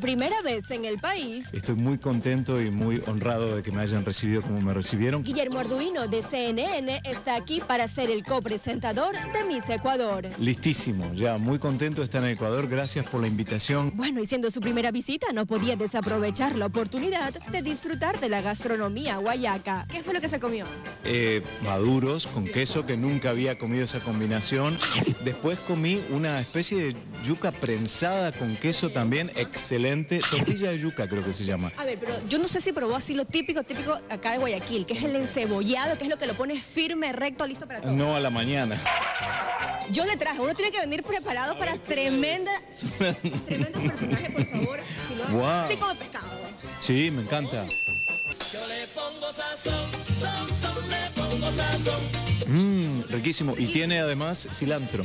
Primera vez en el país. Estoy muy contento y muy honrado de que me hayan recibido como me recibieron. Guillermo Arduino de CNN está aquí para ser el copresentador de Miss Ecuador. Listísimo, ya muy contento de estar en Ecuador, gracias por la invitación. Bueno, y siendo su primera visita no podía desaprovechar la oportunidad de disfrutar de la gastronomía guayaca. ¿Qué fue lo que se comió? Maduros con queso, que nunca había comido esa combinación. Después comí una especie de yuca prensada con queso también, excelente. Tortilla de yuca creo que se llama. A ver, pero yo no sé si probó así lo típico acá de Guayaquil, que es el encebollado, que es lo que lo pones firme, recto, listo para todo. No, a la mañana. Yo le traje, uno tiene que venir preparado para tremendo personaje, por favor. Si no, wow. Sí, como pescado. Sí, me encanta. Yo le pongo sazón, le pongo sazón. Riquísimo. Y tiene además cilantro.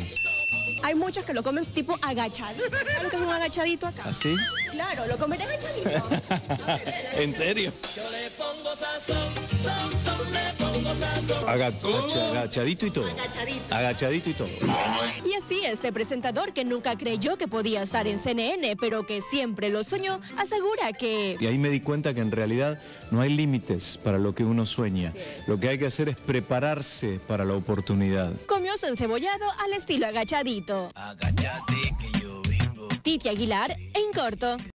Hay muchos que lo comen tipo agachado. ¿Sabes lo que es un agachadito acá? ¿Ah, sí? Claro, lo comen agachadito. ¿En serio? Yo le pongo sazón, le pongo sazón. Agachadito y todo. Agachadito y todo. Y así este presentador que nunca creyó que podía estar en CNN, pero que siempre lo soñó, asegura que... Y ahí me di cuenta que en realidad no hay límites para lo que uno sueña. Lo que hay que hacer es prepararse para la oportunidad. Comió su encebollado al estilo agachadito. Titi Aguilar, En Corto.